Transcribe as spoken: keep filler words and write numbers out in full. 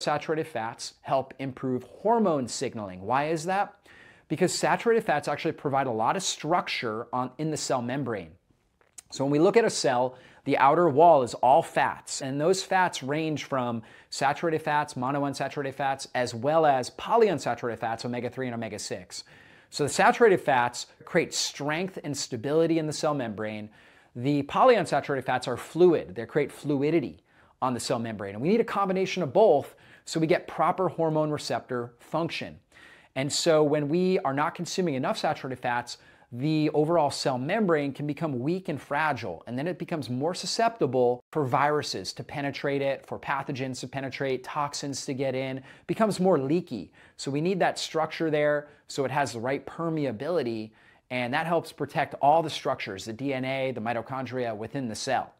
Saturated fats help improve hormone signaling. Why is that? Because saturated fats actually provide a lot of structure on, in the cell membrane. So when we look at a cell, the outer wall is all fats, and those fats range from saturated fats, monounsaturated fats, as well as polyunsaturated fats, omega three and omega six. So the saturated fats create strength and stability in the cell membrane. The polyunsaturated fats are fluid. They create fluidity on the cell membrane. And we need a combination of both so we get proper hormone receptor function. And so when we are not consuming enough saturated fats, the overall cell membrane can become weak and fragile, and then it becomes more susceptible for viruses to penetrate it, for pathogens to penetrate, toxins to get in, becomes more leaky. So we need that structure there so it has the right permeability, and that helps protect all the structures, the D N A, the mitochondria within the cell.